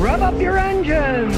Rev up your engine!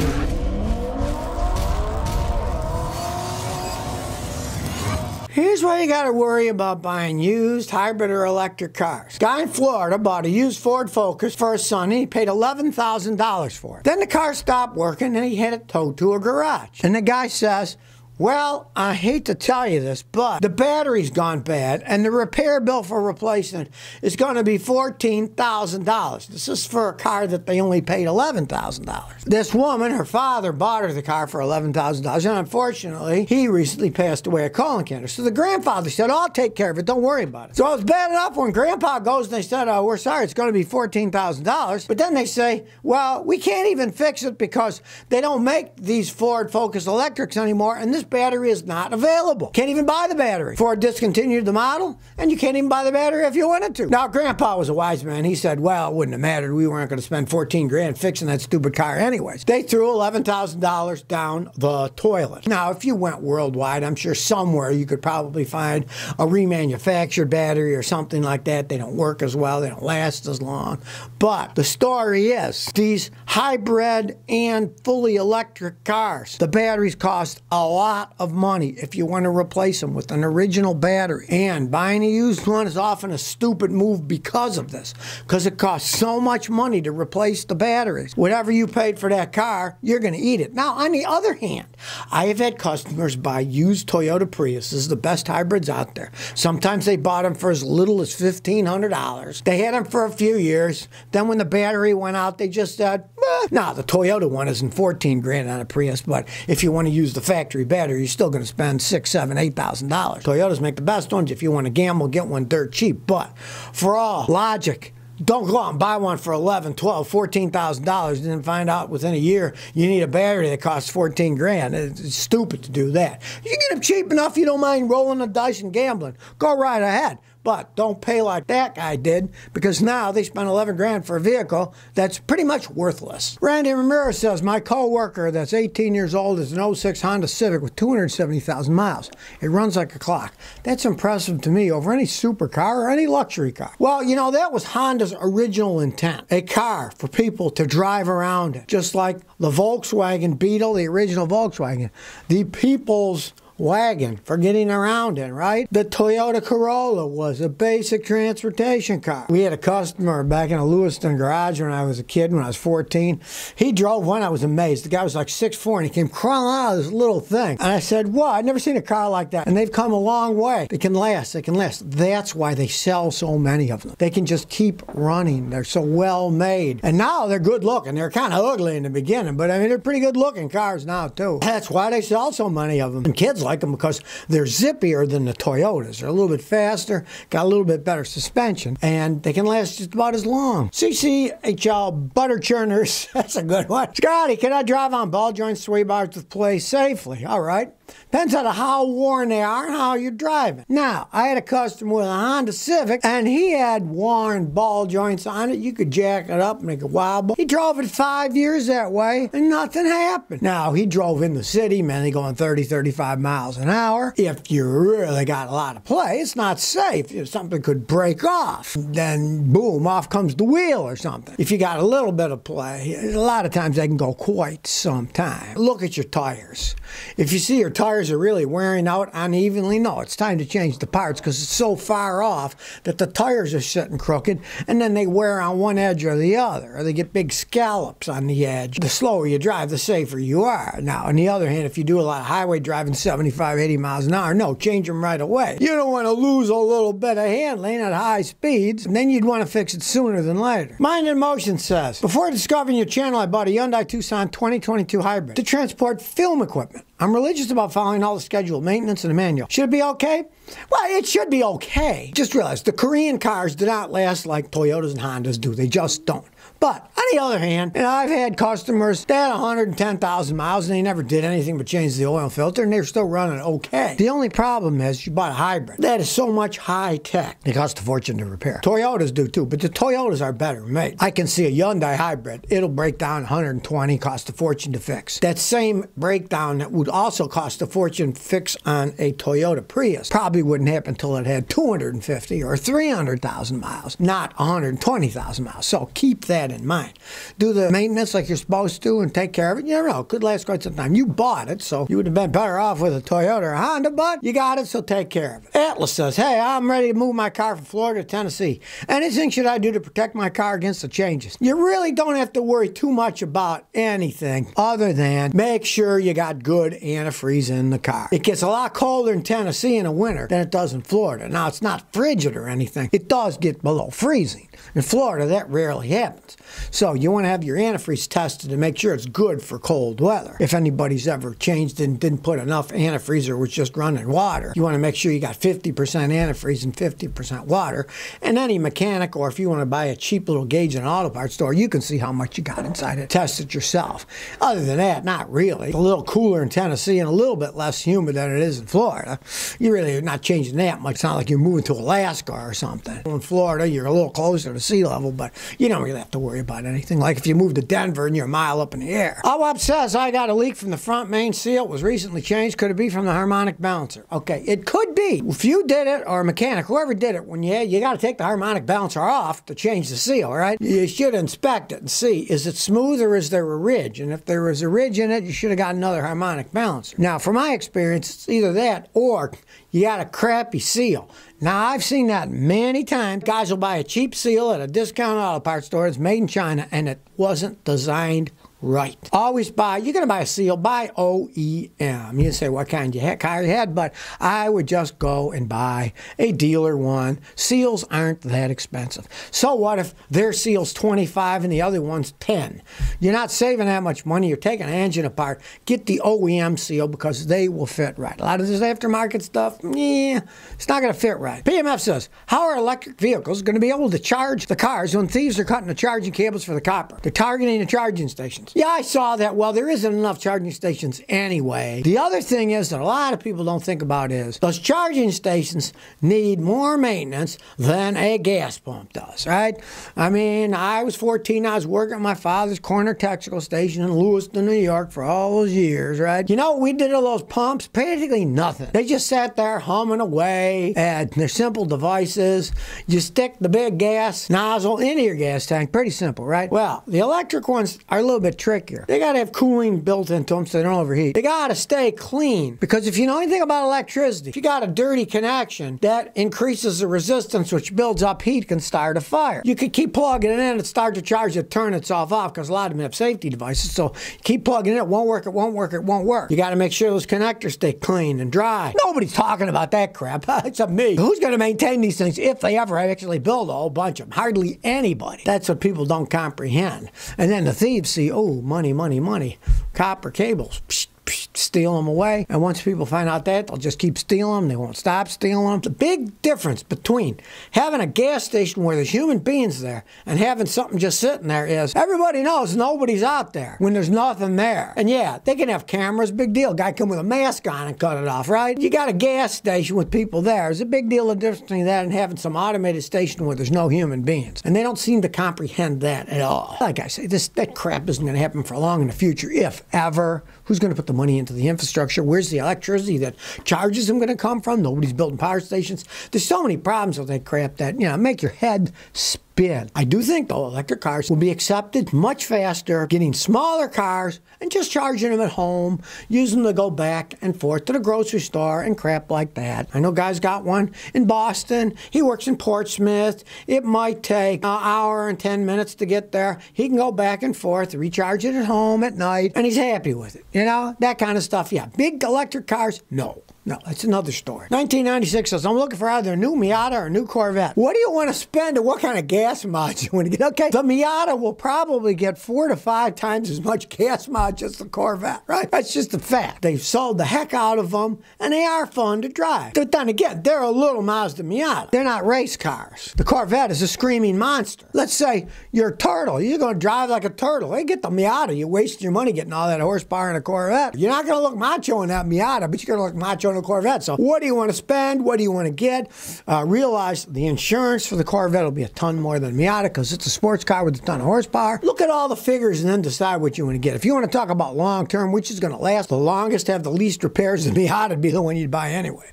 Here's why you gotta worry about buying used hybrid or electric cars. Guy in Florida bought a used Ford Focus for his son and he paid $11,000 for it. Then the car stopped working and he had it towed to a garage. And the guy says, well, I hate to tell you this, but the battery's gone bad and the repair bill for replacement is going to be $14,000. This is for a car that they only paid $11,000. This woman, her father, bought her the car for $11,000, and unfortunately, he recently passed away of colon cancer. So the grandfather said, I'll take care of it, don't worry about it. So it was bad enough when grandpa goes and they said, oh, we're sorry, it's going to be $14,000. But then they say, well, we can't even fix it because they don't make these Ford Focus electrics anymore, and this battery is not available. Can't even buy the battery. Ford discontinued the model, and you can't even buy the battery if you wanted to. Now, Grandpa was a wise man. He said, well, it wouldn't have mattered. We weren't going to spend 14 grand fixing that stupid car anyways. They threw $11,000 down the toilet. Now, if you went worldwide, I'm sure somewhere you could probably find a remanufactured battery or something like that. They don't work as well. They don't last as long. But the story is, these hybrid and fully electric cars, the batteries cost a lot of money if you want to replace them with an original battery. And buying a used one is often a stupid move because of this, because it costs so much money to replace the batteries. Whatever you paid for that car, you're going to eat it. Now, on the other hand, I have had customers buy used Toyota Priuses, the best hybrids out there. Sometimes they bought them for as little as $1,500. They had them for a few years. Then when the battery went out, they just said, now, the Toyota one isn't 14 grand on a Prius, but if you want to use the factory battery, you're still going to spend $6,000, $7,000, $8,000. Toyotas make the best ones. If you want to gamble, get one dirt cheap. But for all logic, don't go out and buy one for $11,000, $12,000, $14,000 and then find out within a year you need a battery that costs $14,000. It's stupid to do that. If you get them cheap enough, you don't mind rolling the dice and gambling, go right ahead. But don't pay like that guy did, because now they spent $11,000 for a vehicle that's pretty much worthless. Randy Ramirez says, my co-worker that's 18 years old is an 06 Honda Civic with 270,000 miles. It runs like a clock. That's impressive to me over any supercar or any luxury car. Well, you know, that was Honda's original intent. A car for people to drive around in, just like the Volkswagen Beetle, the original Volkswagen. The people's wagon for getting around in, right? The Toyota Corolla was a basic transportation car. We had a customer back in a Lewiston garage when I was a kid, when I was 14. He drove one, I was amazed. The guy was like 6'4", and he came crawling out of this little thing. And I said, "What? I've never seen a car like that." And they've come a long way. They can last, they can last. That's why they sell so many of them. They can just keep running. They're so well made. And now they're good looking. They're kind of ugly in the beginning, but I mean, they're pretty good looking cars now too. That's why they sell so many of them. And kids like them because they're zippier than the Toyotas. They're a little bit faster, got a little bit better suspension, and they can last just about as long. CCHL Butter Churners, that's a good one. Scotty, can I drive on ball joints, sway bars to play safely? All right. Depends on how worn they are and how you're driving. Now, I had a customer with a Honda Civic, and he had worn ball joints on it. You could jack it up, make it wobble. He drove it 5 years that way, and nothing happened. Now, he drove in the city, man, they going 30, 35 miles an hour. If you really got a lot of play, it's not safe. If something could break off, then boom, off comes the wheel or something. If you got a little bit of play, a lot of times they can go quite some time. Look at your tires. If you see your tires are really wearing out unevenly, no, it's time to change the parts, because it's so far off that the tires are sitting crooked, and then they wear on one edge or the other, or they get big scallops on the edge. The slower you drive, the safer you are. Now, on the other hand, if you do a lot of highway driving, 75, 80 miles an hour, no, change them right away. You don't want to lose a little bit of handling at high speeds, and then you'd want to fix it sooner than later. Mind in Motion says, before discovering your channel, I bought a Hyundai Tucson 2022 hybrid to transport film equipment. I'm religious about following all the scheduled maintenance and the manual. Should it be okay? Well, it should be okay. Just realize the Korean cars do not last like Toyotas and Hondas do. They just don't. But on the other hand, you know, I've had customers that had 110,000 miles and they never did anything but change the oil filter, and they're still running okay. The only problem is you bought a hybrid. That is so much high tech. It costs a fortune to repair. Toyotas do too, but the Toyotas are better made. I can see a Hyundai hybrid. It'll break down 120, cost a fortune to fix. That same breakdown that would also cost a fortune fix on a Toyota Prius probably wouldn't happen until it had 250 or 300,000 miles, not 120,000 miles. So keep that in mind. Do the maintenance like you're supposed to and take care of it. You never know, it could last quite some time. You bought it, so you would have been better off with a Toyota or a Honda, but you got it, so take care of it. Atlas says, hey, I'm ready to move my car from Florida to Tennessee. Anything should I do to protect my car against the changes? You really don't have to worry too much about anything other than make sure you got good antifreeze in the car. It gets a lot colder in Tennessee in the winter than it does in Florida. Now, it's not frigid or anything. It does get below freezing. In Florida, that rarely happens. So you want to have your antifreeze tested to make sure it's good for cold weather. If anybody's ever changed and didn't put enough antifreeze or was just running water, you want to make sure you got 50% antifreeze and 50% water. And any mechanic, or if you want to buy a cheap little gauge in an auto parts store, you can see how much you got inside it. Test it yourself. Other than that, not really. It's a little cooler in Tennessee and a little bit less humid than it is in Florida. You really are not changing that much. It's not like you're moving to Alaska or something. In Florida, you're a little closer to sea level, but you don't really have to worry about anything. Like if you move to Denver and you're a mile up in the air. OWAP says, I got a leak from the front main seal. It was recently changed. Could it be from the harmonic balancer? Okay, it could be. If you did it, or a mechanic, whoever did it, when you got to take the harmonic balancer off to change the seal, right? You should inspect it and see, is it smooth or is there a ridge? And if there was a ridge in it, you should have got another harmonic balancer. Now, from my experience, it's either that or you got a crappy seal. Now, I've seen that many times. Guys will buy a cheap seal at a discount auto parts store. It's made in China, and it wasn't designed right. Always buy, you're going to buy a seal, buy OEM. You say what kind of car you had, but I would just go and buy a dealer one. Seals aren't that expensive. So what if their seal's $25 and the other one's $10? You're not saving that much money. You're taking an engine apart. Get the OEM seal because they will fit right. A lot of this aftermarket stuff, yeah, it's not going to fit right. PMF says, how are electric vehicles going to be able to charge the cars when thieves are cutting the charging cables for the copper? They're targeting the charging stations. Yeah, I saw that. Well, there isn't enough charging stations anyway. The other thing is that a lot of people don't think about is those charging stations need more maintenance than a gas pump does, right? I mean, I was 14. I was working at my father's corner Texaco station in Lewiston, New York for all those years, right? You know what we did to those pumps? Practically nothing. They just sat there humming away at their simple devices. You stick the big gas nozzle into your gas tank. Pretty simple, right? Well, the electric ones are a little bit trickier. They gotta have cooling built into them so they don't overheat. They gotta stay clean because if you know anything about electricity, if you got a dirty connection, that increases the resistance which builds up heat, can start a fire. You could keep plugging it in and start to charge it, turn itself off because a lot of them have safety devices, so keep plugging it won't work, it won't work, it won't work. You gotta make sure those connectors stay clean and dry. Nobody's talking about that crap, except me. Who's gonna maintain these things if they ever actually build a whole bunch of them? Hardly anybody. That's what people don't comprehend. And then the thieves see, oh, money, money, money. Copper cables. Psh, psh, steal them away. And once people find out that, they'll just keep stealing them. They won't stop stealing them. The big difference between having a gas station where there's human beings there and having something just sitting there is everybody knows nobody's out there when there's nothing there. And yeah, they can have cameras. Big deal. Guy come with a mask on and cut it off, right? You got a gas station with people there. It's a big deal of difference between that and having some automated station where there's no human beings. And they don't seem to comprehend that at all. Like I say, that crap isn't going to happen for long in the future, if ever. Who's going to put the money into the infrastructure? Where's the electricity that charges them going to come from? Nobody's building power stations. There's so many problems with that crap that, you know, make your head spin. I do think, though, electric cars will be accepted much faster, getting smaller cars and just charging them at home, using them to go back and forth to the grocery store and crap like that. I know guys got one in Boston. He works in Portsmouth. It might take an hour and 10 minutes to get there. He can go back and forth, recharge it at home at night, and he's happy with it. You know, that kind of stuff. Yeah, big electric cars, no. No, that's another story. 1996 says, I'm looking for either a new Miata or a new Corvette. What do you want to spend and what kind of gas mods you want to get? Okay, the Miata will probably get 4 to 5 times as much gas mods as the Corvette, right? That's just a fact. They've sold the heck out of them, and they are fun to drive. But then again, they're a little Mazda Miata. They're not race cars. The Corvette is a screaming monster. Let's say you're a turtle. You're going to drive like a turtle. Hey, get the Miata. You're wasting your money getting all that horsepower in a Corvette. You're not going to look macho in that Miata, but you're going to look macho a Corvette. So what do you want to spend? What do you want to get? Realize the insurance for the Corvette will be a ton more than Miata because it's a sports car with a ton of horsepower. Look at all the figures and then decide what you want to get. If you want to talk about long term, which is going to last the longest, have the least repairs, the Miata would be the one you'd buy anyway.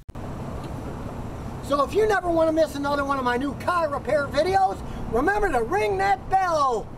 So if you never want to miss another one of my new car repair videos, remember to ring that bell.